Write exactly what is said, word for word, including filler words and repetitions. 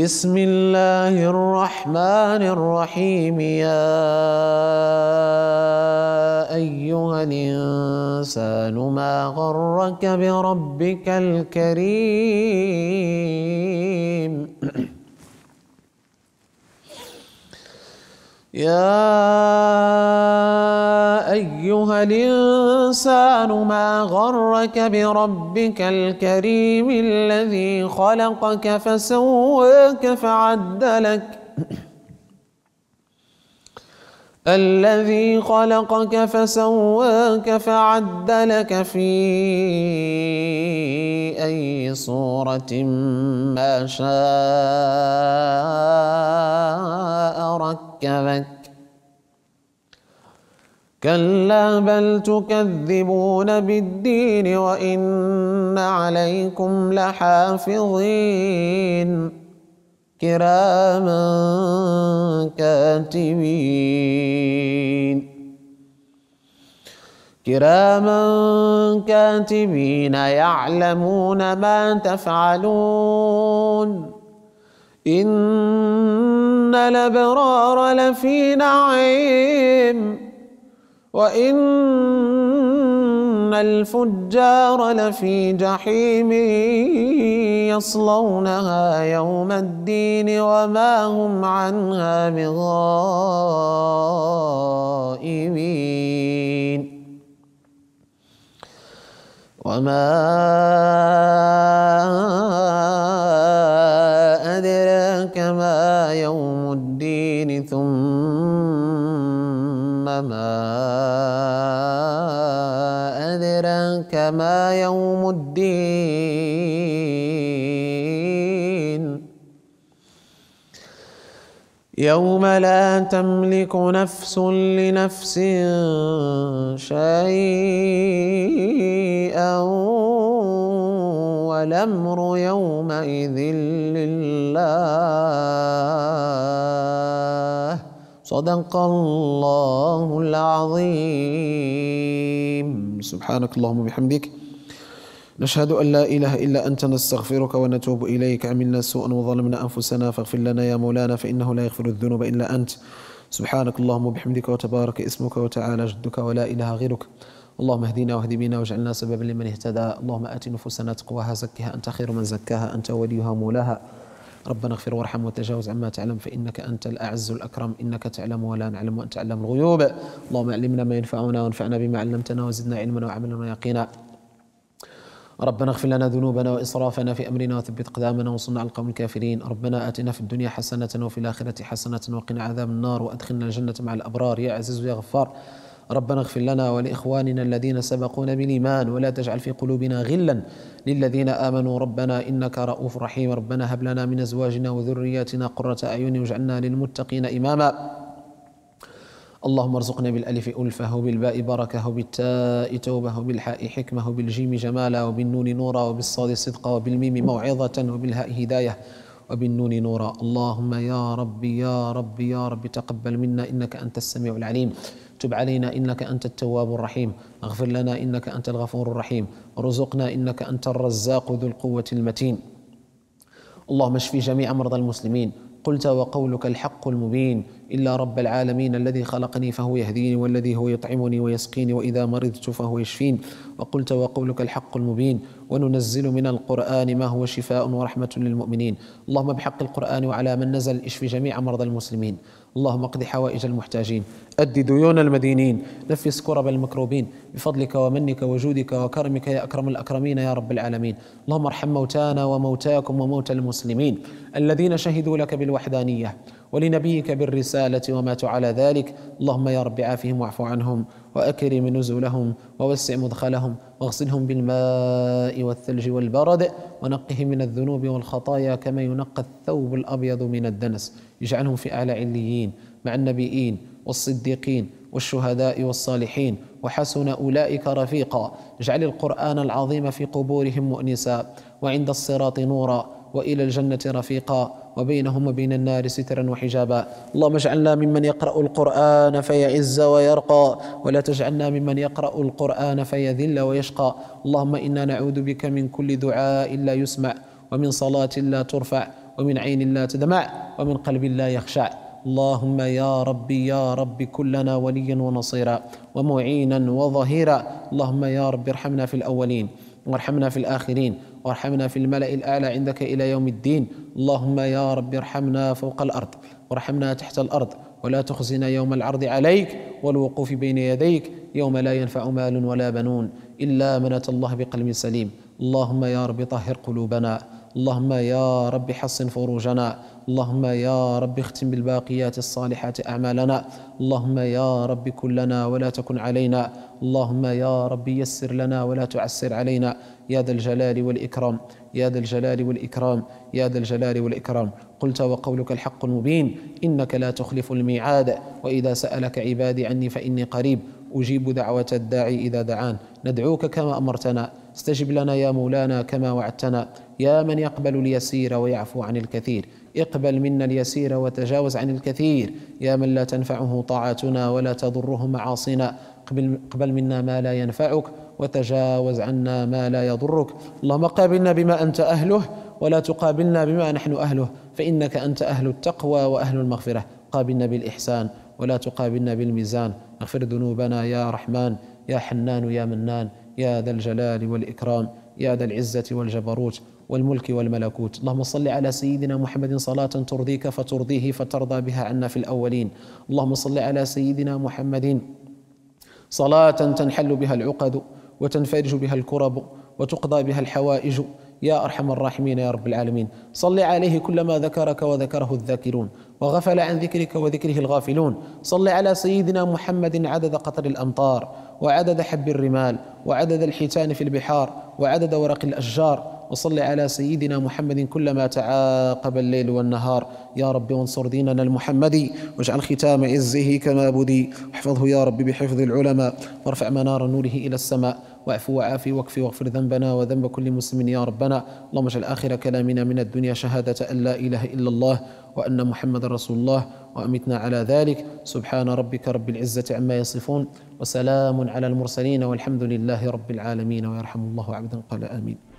بسم الله الرحمن الرحيم يا أيها الإنسان ما غرك بربك الكريم يا أيها الإنسان ما غرك بربك الكريم الذي خلقك فسواك فعدلك الذي خلقك فسواك فعدلك في أي صورة ما شاء ركبك. كلا بل تكذبون بالدين وإن عليكم لحافظين كراما كاتبين كراما كاتبين يعلمون ما تفعلون. إن الأبرار لفي نعيم وإن الفجار لفي جحيم يصلونها يوم الدين وما هم عنها بغائبين. وما أدراك ما يوم الدين ثم ما كما يوم الدين. يوم لا تملك نفس لنفس شيئا والأمر يومئذ لله. صدق الله العظيم. سبحانك اللهم وبحمدك نشهد أن لا إله إلا أنت نستغفرك ونتوب إليك. عملنا سوءا وظلمنا أنفسنا فاغفر لنا يا مولانا فإنه لا يغفر الذنوب إلا أنت. سبحانك اللهم وبحمدك وتبارك اسمك وتعالى جدك ولا إله غيرك. اللهم اهدنا واهد بنا واجعلنا سببا لمن اهتدى. اللهم آت نفوسنا تقواها زكها أنت خير من زكاها أنت وليها مولاها. ربنا اغفر وارحم وتجاوز عما تعلم فإنك أنت الأعز الأكرم. إنك تعلم ولا نعلم وأنت تعلم الغيوب. اللهم علمنا ما ينفعنا وانفعنا بما علمتنا وزدنا علما وعملا يقينا. ربنا اغفر لنا ذنوبنا وإسرافنا في أمرنا وثبت أقدامنا وانصرنا على القوم الكافرين. ربنا آتنا في الدنيا حسنة وفي الآخرة حسنة وقنا عذاب النار وأدخلنا الجنة مع الأبرار يا عزيز يا غفار. ربنا اغفر لنا ولإخواننا الذين سبقونا بالإيمان ولا تجعل في قلوبنا غلا للذين آمنوا ربنا إنك رؤوف رحيم. ربنا هب لنا من أزواجنا وذرياتنا قرة أعين واجعلنا للمتقين إماما. اللهم ارزقنا بالألف ألفه وبالباء بركه وبالتاء توبه وبالحاء حكمه وبالجيم جماله وبالنون نورا وبالصاد صدقا وبالميم موعظة وبالهاء هداية وبالنون نورا. اللهم يا ربي يا ربي يا ربي تقبل منا إنك أنت السميع العليم. تب علينا إنك أنت التواب الرحيم. اغفر لنا إنك أنت الغفور الرحيم. ارزقنا إنك أنت الرزاق ذو القوة المتين. اللهم اشف جميع مرضى المسلمين. قلت وقولك الحق المبين. إلا رب العالمين الذي خلقني فهو يهديني والذي هو يطعمني ويسقيني وإذا مرضت فهو يشفين. وقلت وقولك الحق المبين. وننزل من القرآن ما هو شفاء ورحمة للمؤمنين. اللهم بحق القرآن وعلى من نزل اشف جميع مرضى المسلمين. اللهم اقض حوائج المحتاجين، أد ديون المدينين، نفس كرب المكروبين بفضلك ومنك وجودك وكرمك يا أكرم الأكرمين يا رب العالمين. اللهم ارحم موتانا وموتاكم وموتى المسلمين الذين شهدوا لك بالوحدانية ولنبيك بالرسالة وماتوا على ذلك. اللهم يا رب عافهم واعف عنهم وأكرم نزلهم ووسع مدخلهم واغسلهم بالماء والثلج والبرد ونقهم من الذنوب والخطايا كما ينقى الثوب الأبيض من الدنس. اجعلهم في أعلى عليين مع النبيين والصديقين والشهداء والصالحين وحسن أولئك رفيقا. اجعل القرآن العظيم في قبورهم مؤنسا وعند الصراط نورا وإلى الجنة رفيقا وبينهم وبين النار سترا وحجابا. اللهم اجعلنا ممن يقرأ القرآن فيعز ويرقى ولا تجعلنا ممن يقرأ القرآن فيذل ويشقى. اللهم إنا نعوذ بك من كل دعاء لا يسمع ومن صلاة لا ترفع ومن عين لا تدمع ومن قلب لا يخشع. اللهم يا ربي يا ربي كلنا وليا ونصيرا ومعينا وظهيرا. اللهم يا رب ارحمنا في الأولين وارحمنا في الآخرين وارحمنا في الملأ الأعلى عندك إلى يوم الدين. اللهم يا رب ارحمنا فوق الأرض وارحمنا تحت الأرض ولا تخزنا يوم العرض عليك والوقوف بين يديك يوم لا ينفع مال ولا بنون إلا من أتى الله بقلب سليم. اللهم يا رب طهر قلوبنا، اللهم يا رب حصن فروجنا، اللهم يا رب اختم بالباقيات الصالحات أعمالنا، اللهم يا رب كن لنا ولا تكن علينا، اللهم يا رب يسر لنا ولا تعسر علينا، يا ذا الجلال والإكرام يا ذا الجلال والإكرام يا ذا الجلال والإكرام. قلت وقولك الحق المبين، إنك لا تخلف الميعاد، وإذا سألك عبادي عني فإني قريب أجيب دعوة الداعي إذا دعان. ندعوك كما أمرتنا، استجب لنا يا مولانا كما وعدتنا، يا من يقبل اليسير ويعفو عن الكثير، اقبل منا اليسير وتجاوز عن الكثير، يا من لا تنفعه طاعتنا ولا تضره معاصينا، اقبل منا ما لا ينفعك وتجاوز عنا ما لا يضرك. اللهم قابلنا بما أنت أهله ولا تقابلنا بما نحن أهله، فإنك أنت أهل التقوى وأهل المغفرة، قابلنا بالإحسان ولا تقابلنا بالميزان. اغفر ذنوبنا يا رحمن يا حنان يا منان يا ذا الجلال والإكرام يا ذا العزة والجبروت والملك والملكوت. اللهم صل على سيدنا محمد صلاة ترضيك فترضيه فترضى بها عنا في الأولين. اللهم صل على سيدنا محمد صلاة تنحل بها العقد وتنفرج بها الكرب وتقضى بها الحوائج يا أرحم الراحمين يا رب العالمين. صل عليه كلما ذكرك وذكره الذاكرون وغفل عن ذكرك وذكره الغافلون. صل على سيدنا محمد عدد قطر الأمطار وعدد حب الرمال وعدد الحيتان في البحار وعدد ورق الأشجار. وصل على سيدنا محمد كلما تعاقب الليل والنهار يا رب، وانصر ديننا المحمدي واجعل ختام عزه كما بدي، واحفظه يا رب بحفظ العلماء، وارفع منار نوره إلى السماء، واعفو وعافي واكفي واغفر ذنبنا وذنب كل مسلم يا ربنا. اللهم اجعل آخر كلامنا من الدنيا شهادة أن لا إله إلا الله وأن محمد رسول الله وأمتنا على ذلك. سبحان ربك رب العزة عما يصفون وسلام على المرسلين والحمد لله رب العالمين، ويرحم الله عبدا قال آمين.